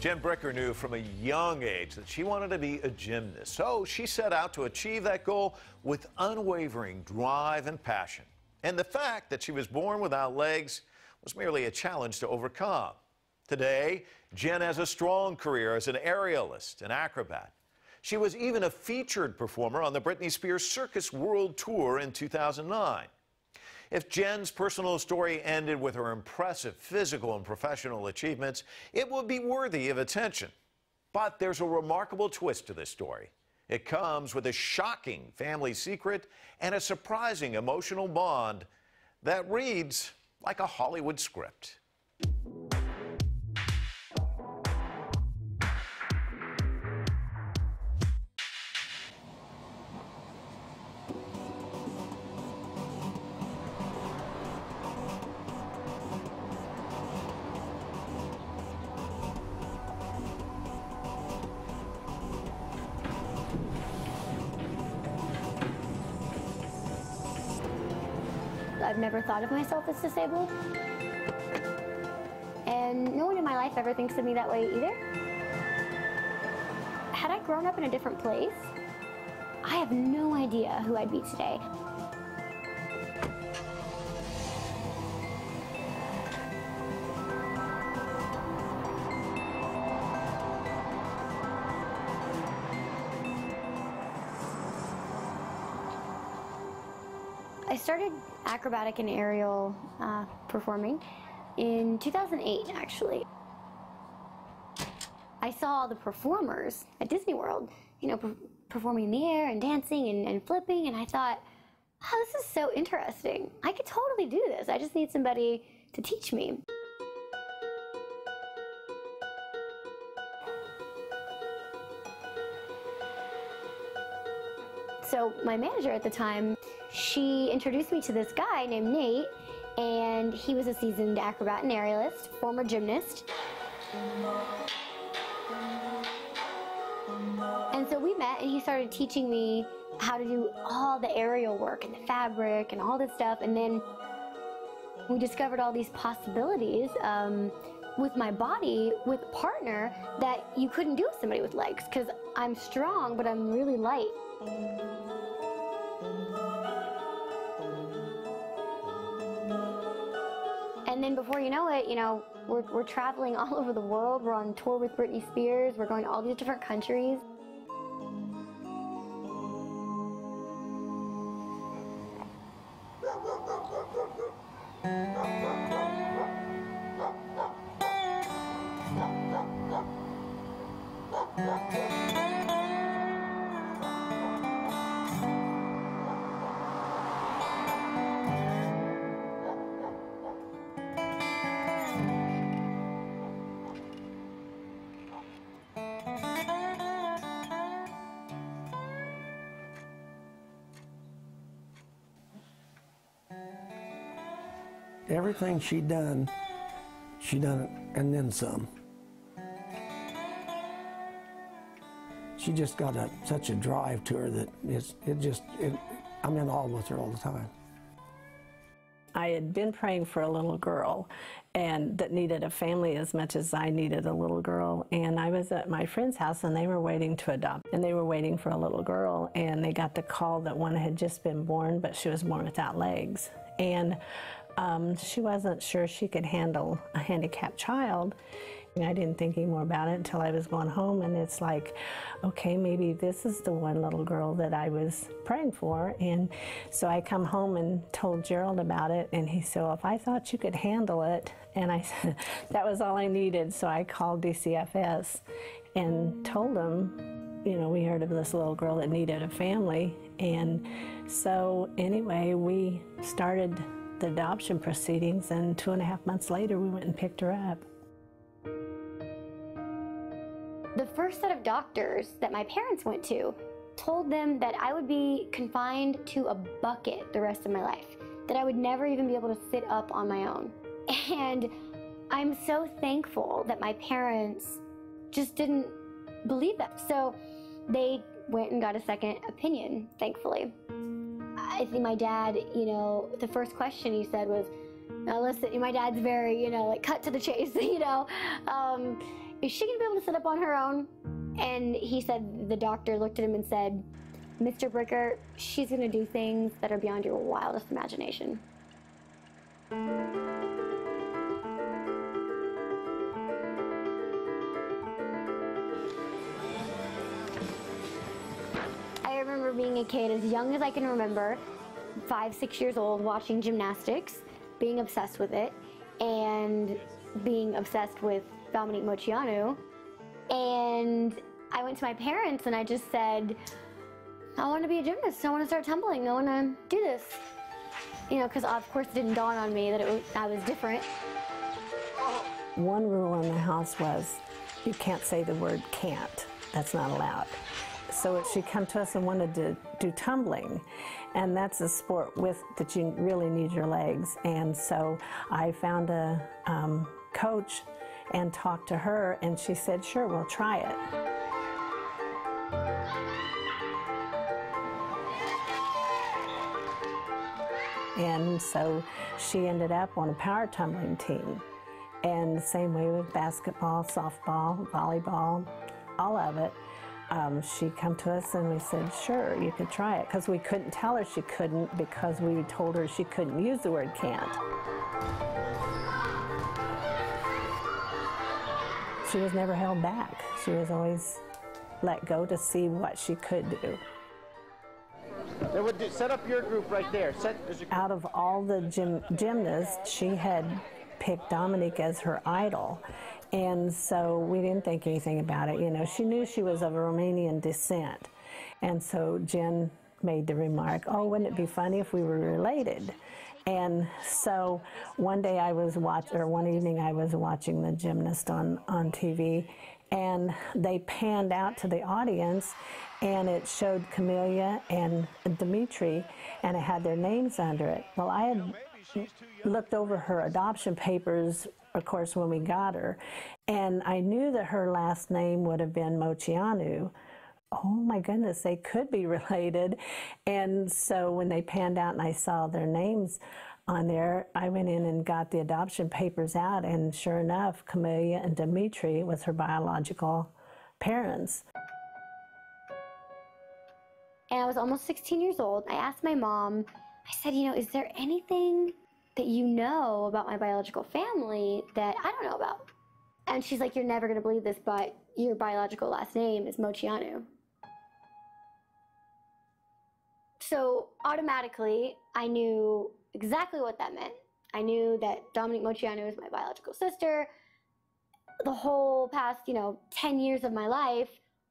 Jen Bricker knew from a young age that she wanted to be a gymnast, so she set out to achieve that goal with unwavering drive and passion. And the fact that she was born without legs was merely a challenge to overcome. Today, Jen has a strong career as an aerialist and acrobat. She was even a featured performer on the Britney Spears Circus World Tour in 2009. If Jen's personal story ended with her impressive physical and professional achievements, it would be worthy of attention. But there's a remarkable twist to this story. It comes with a shocking family secret and a surprising emotional bond that reads like a Hollywood script. I've never thought of myself as disabled, and no one in my life ever thinks of me that way either. Had I grown up in a different place, I have no idea who I'd be today. I started acrobatic and aerial performing in 2008, actually. I saw the performers at Disney World, you know, performing in the air and dancing and flipping, and I thought, oh, this is so interesting. I could totally do this. I just need somebody to teach me. So my manager at the time, she introduced me to this guy named Nate, and he was a seasoned acrobat and aerialist, former gymnast. And so we met, and he started teaching me how to do all the aerial work and the fabric and all this stuff. And then we discovered all these possibilities with my body, with a partner, that you couldn't do with somebody with legs, because I'm strong, but I'm really light. And then before you know it, you know, we're traveling all over the world. We're on tour with Britney Spears. We're going to all these different countries. Everything she done it, and then some. She just got such a drive to her that I'm in awe with her all the time. I had been praying for a little girl, and that needed a family as much as I needed a little girl. And I was at my friend's house, and they were waiting to adopt. And they were waiting for a little girl, and they got the call that one had just been born, but she was born without legs. And she wasn't sure she could handle a handicapped child. And I didn't think any more about it until I was going home, and it's like, okay, maybe this is the one little girl that I was praying for. And so I come home and told Gerald about it, and he said, well, if I thought you could handle it, and I said, that was all I needed. So I called DCFS and told them, you know, we heard of this little girl that needed a family. And so anyway, we started the adoption proceedings, and 2.5 months later we went and picked her up. The first set of doctors that my parents went to told them that I would be confined to a bucket the rest of my life, that I would never even be able to sit up on my own. And I'm so thankful that my parents just didn't believe that. So they went and got a second opinion, thankfully. I think my dad, you know, the first question he said was, now listen, my dad's very, you know, like cut to the chase, you know. is she gonna be able to sit up on her own? And he said, the doctor looked at him and said, Mr. Bricker, she's gonna do things that are beyond your wildest imagination. I remember being a kid, as young as I can remember, 5, 6 years old, watching gymnastics, being obsessed with it, and being obsessed with Dominique Moceanu. And I went to my parents and I just said, I want to be a gymnast, I want to start tumbling, I want to do this. You know, because of course it didn't dawn on me that I was different. One rule in the house was, you can't say the word can't, that's not allowed. So if she come to us and wanted to do tumbling, and that's a sport with that you really need your legs. And so I found a coach and talked to her, and she said, sure, we'll try it. And so she ended up on a power tumbling team. And the same way with basketball, softball, volleyball, all of it. She come to us and we said, sure, you could try it, because we couldn't tell her she couldn't, because we told her she couldn't use the word can't. She was never held back. She was always let go to see what she could do. They would do, set up your group right there. Out of all the gymnasts, she had picked Dominique as her idol. And so we didn't think anything about it, you know. She knew she was of Romanian descent. And so Jen made the remark, oh, wouldn't it be funny if we were related? And so one day I was one evening I was watching The Gymnast on TV, and they panned out to the audience, and it showed Camelia and Dimitri, and it had their names under it. Well, I had looked over her adoption papers, of course, when we got her, and I knew that her last name would have been Moceanu. Oh my goodness, they could be related. And so when they panned out and I saw their names on there, I went in and got the adoption papers out, and sure enough, Camelia and Dimitri was her biological parents. And I was almost 16 years old. I asked my mom, I said, you know, is there anything that you know about my biological family that I don't know about? And she's like, you're never going to believe this, but your biological last name is Moceanu. So automatically, I knew exactly what that meant. I knew that Dominique Moceanu is my biological sister. The whole past, you know, 10 years of my life,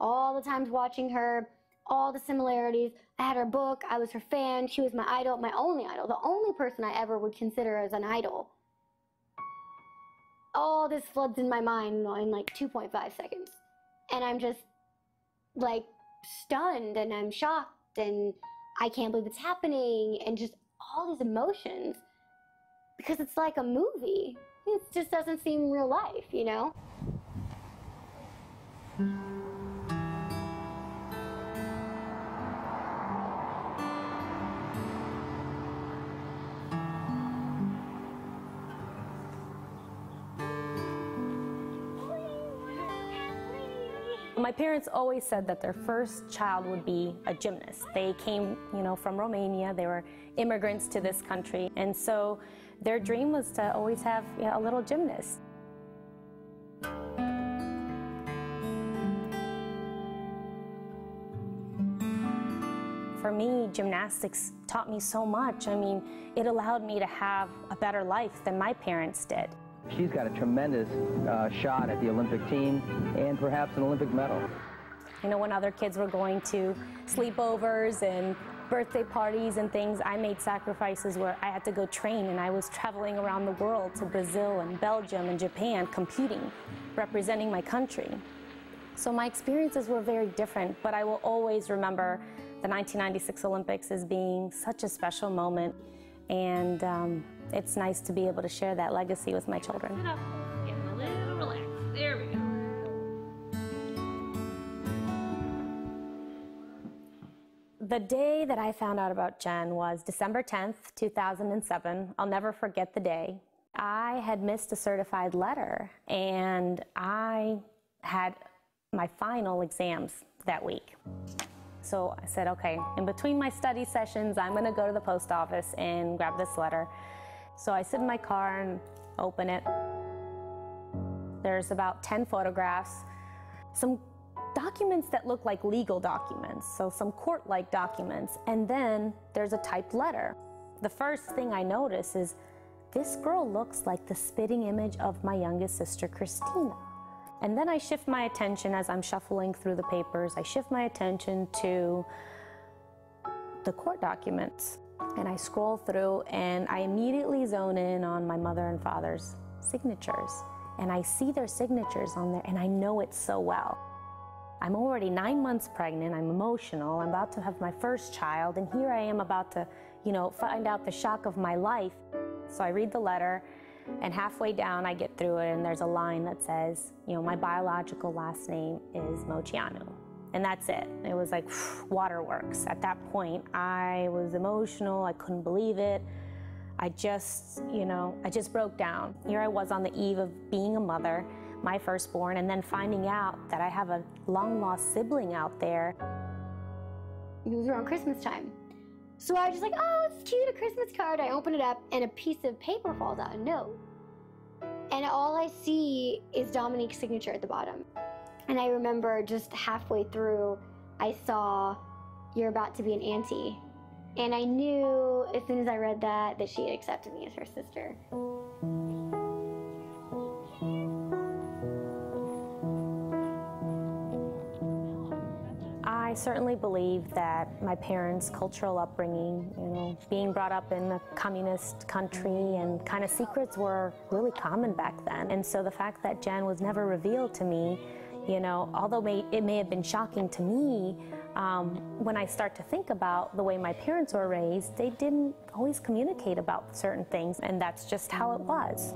all the times watching her, all the similarities. I had her book, I was her fan, she was my idol, my only idol, the only person I ever would consider as an idol. All this floods in my mind in like 2.5 seconds. And I'm just like stunned, and I'm shocked, and I can't believe it's happening, and just all these emotions, because it's like a movie. It just doesn't seem real life, you know? My parents always said that their first child would be a gymnast. They came, you know, from Romania. They were immigrants to this country. And so their dream was to always have, you know, a little gymnast. For me, gymnastics taught me so much. I mean, it allowed me to have a better life than my parents did. She's got a tremendous shot at the Olympic team and perhaps an Olympic medal. You know, when other kids were going to sleepovers and birthday parties and things, I made sacrifices where I had to go train, and I was traveling around the world to Brazil and Belgium and Japan competing, representing my country. So my experiences were very different, but I will always remember the 1996 Olympics as being such a special moment. And it's nice to be able to share that legacy with my children. Sit up, get a little relaxed. There we go. The day that I found out about Jen was December 10th, 2007. I'll never forget the day. I had missed a certified letter, and I had my final exams that week. So I said, okay, in between my study sessions, I'm gonna go to the post office and grab this letter. So I sit in my car and open it. There's about 10 photographs, some documents that look like legal documents, so some court-like documents, and then there's a typed letter. The first thing I notice is this girl looks like the spitting image of my youngest sister, Christina. And then I shift my attention as I'm shuffling through the papers, I shift my attention to the court documents. And I scroll through and I immediately zone in on my mother and father's signatures. And I see their signatures on there and I know it so well. I'm already 9 months pregnant, I'm emotional, I'm about to have my first child, and here I am about to, you know, find out the shock of my life. So I read the letter, and halfway down I get through it, and there's a line that says, you know, my biological last name is Moceanu. And that's it. It was like waterworks. At that point, I was emotional, I couldn't believe it. I just, you know, I just broke down. Here I was on the eve of being a mother, my firstborn, and then finding out that I have a long-lost sibling out there. It was around Christmas time. So I was just like, oh, it's cute, a Christmas card. I open it up, and a piece of paper falls out, a note. And all I see is Dominique's signature at the bottom. And I remember just halfway through, I saw, you're about to be an auntie. And I knew as soon as I read that, that she had accepted me as her sister. I certainly believe that my parents' cultural upbringing, you know, being brought up in a communist country and kind of secrets were really common back then. And so the fact that Jen was never revealed to me, you know, although it may have been shocking to me, when I start to think about the way my parents were raised, they didn't always communicate about certain things, and that's just how it was.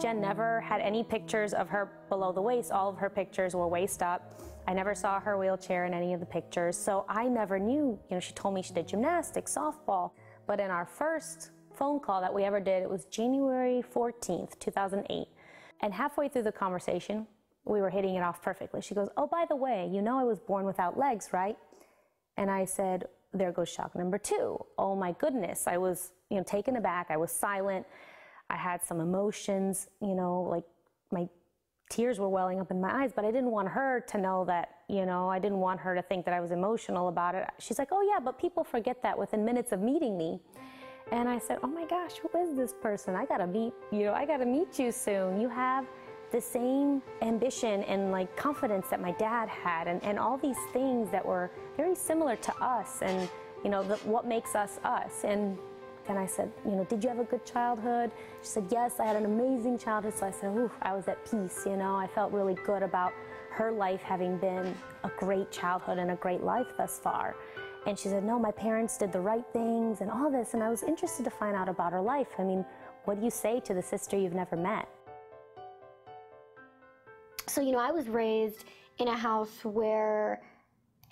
Jen never had any pictures of her below the waist. All of her pictures were waist up. I never saw her wheelchair in any of the pictures, so I never knew. You know, she told me she did gymnastics, softball, but in our first phone call that we ever did, it was January 14th, 2008. And halfway through the conversation, we were hitting it off perfectly. She goes, oh, by the way, you know I was born without legs, right? And I said, there goes shock number two. Oh my goodness, I was, you know, taken aback, I was silent, I had some emotions, you know, like my tears were welling up in my eyes, but I didn't want her to know that, you know, I didn't want her to think that I was emotional about it. She's like, oh yeah, but people forget that within minutes of meeting me. And I said, oh my gosh, who is this person? I gotta meet you soon. You have the same ambition and like confidence that my dad had, and all these things that were very similar to us, and you know, what makes us us. And I said, you know, did you have a good childhood? She said, yes, I had an amazing childhood. So I said, ooh, I was at peace, you know, I felt really good about her life having been a great childhood and a great life thus far. And she said, no, my parents did the right things and all this, and I was interested to find out about her life. I mean, what do you say to the sister you've never met? So, you know, I was raised in a house where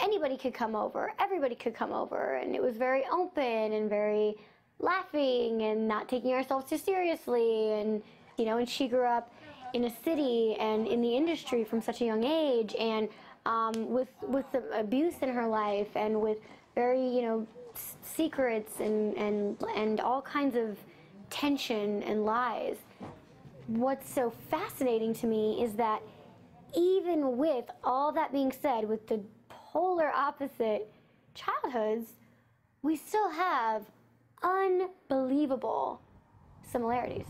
anybody could come over, everybody could come over, and it was very open and very laughing and not taking ourselves too seriously. And, you know, and she grew up in a city and in the industry from such a young age, and with some abuse in her life, and with very, you know, secrets and all kinds of tension and lies. What's so fascinating to me is that even with all that being said, with the polar opposite childhoods, we still have unbelievable similarities.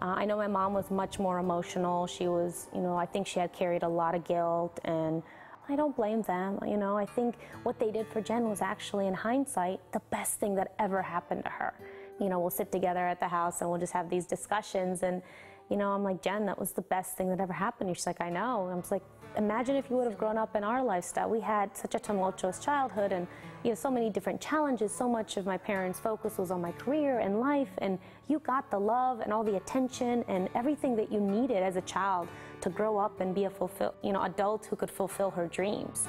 I know my mom was much more emotional. She was, you know, I think she had carried a lot of guilt, and I don't blame them. You know, I think what they did for Jen was actually, in hindsight, the best thing that ever happened to her. You know, we'll sit together at the house and we'll just have these discussions, and, you know, I'm like, Jen, that was the best thing that ever happened. She's like, I know. I'm just like, imagine if you would have grown up in our lifestyle. We had such a tumultuous childhood, and, you know, so many different challenges. So much of my parents' focus was on my career and life, and you got the love and all the attention and everything that you needed as a child to grow up and be a fulfilled, you know, adult who could fulfill her dreams.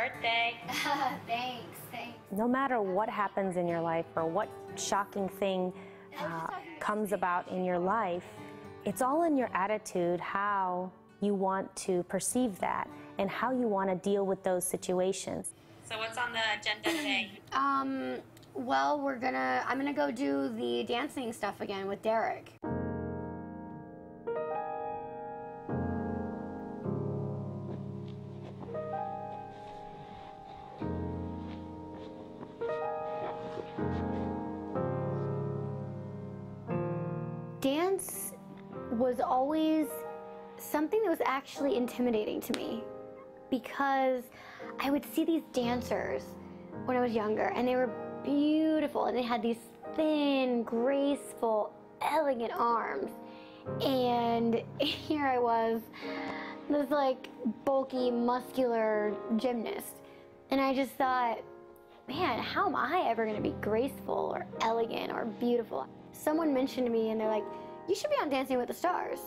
birthday. Thanks. No matter what happens in your life or what shocking thing comes about in your life, it's all in your attitude, how you want to perceive that and how you want to deal with those situations. So what's on the agenda today? Well, I'm gonna go do the dancing stuff again with Derek. Dance was always something that was actually intimidating to me, because I would see these dancers when I was younger, and they were beautiful, and they had these thin, graceful, elegant arms. And here I was, this like bulky, muscular gymnast. And I just thought, man, how am I ever gonna be graceful or elegant or beautiful? Someone mentioned to me, and they're like, you should be on Dancing with the Stars.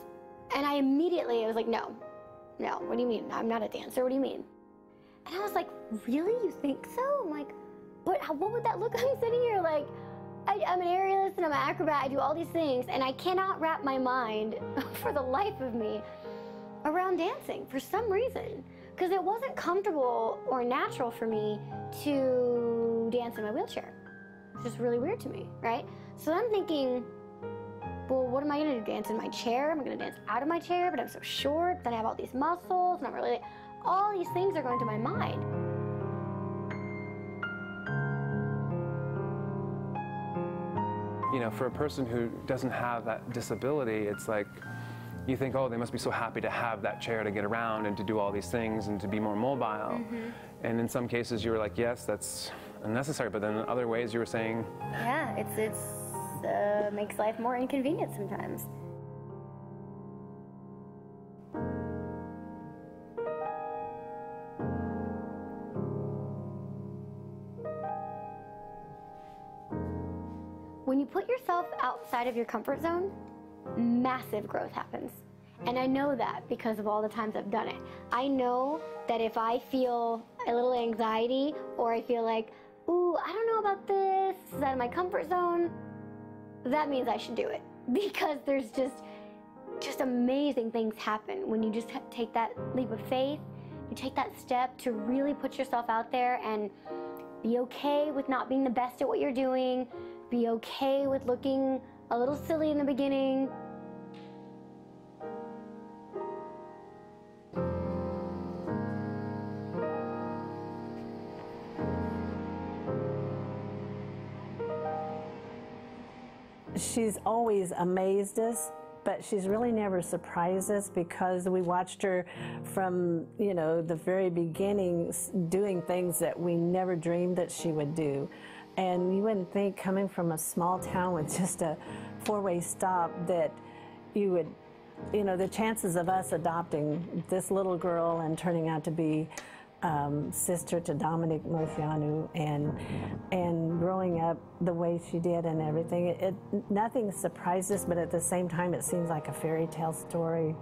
And I immediately was like, no, what do you mean? I'm not a dancer, what do you mean? And I was like, really, you think so? I'm like, but what would that look like? I'm sitting here like, I'm an aerialist and I'm an acrobat, I do all these things, and I cannot wrap my mind for the life of me around dancing for some reason. Because it wasn't comfortable or natural for me to dance in my wheelchair. It's just really weird to me, right? So I'm thinking, well, what am I gonna do, dance in my chair? Am I gonna dance out of my chair, but I'm so short, but I have all these muscles, and I'm really, all these things are going through my mind. You know, for a person who doesn't have that disability, it's like, you think, oh, they must be so happy to have that chair to get around and to do all these things and to be more mobile. Mm-hmm. And in some cases you were like, yes, that's unnecessary, but then in other ways you were saying... Yeah, it makes life more inconvenient sometimes. When you put yourself outside of your comfort zone, massive growth happens. And I know that because of all the times I've done it. I know that if I feel a little anxiety or I feel like, ooh, I don't know about this, this is out of my comfort zone, that means I should do it. Because there's just amazing things happen when you just take that leap of faith, you take that step to really put yourself out there and be okay with not being the best at what you're doing, be okay with looking a little silly in the beginning. She's always amazed us, but she's really never surprised us, because we watched her from, you know, the very beginning doing things that we never dreamed that she would do. And you wouldn't think, coming from a small town with just a four-way stop, that you would, you know, the chances of us adopting this little girl and turning out to be sister to Dominique Moceanu and growing up the way she did and everything, nothing surprised us, but at the same time it seems like a fairy tale story.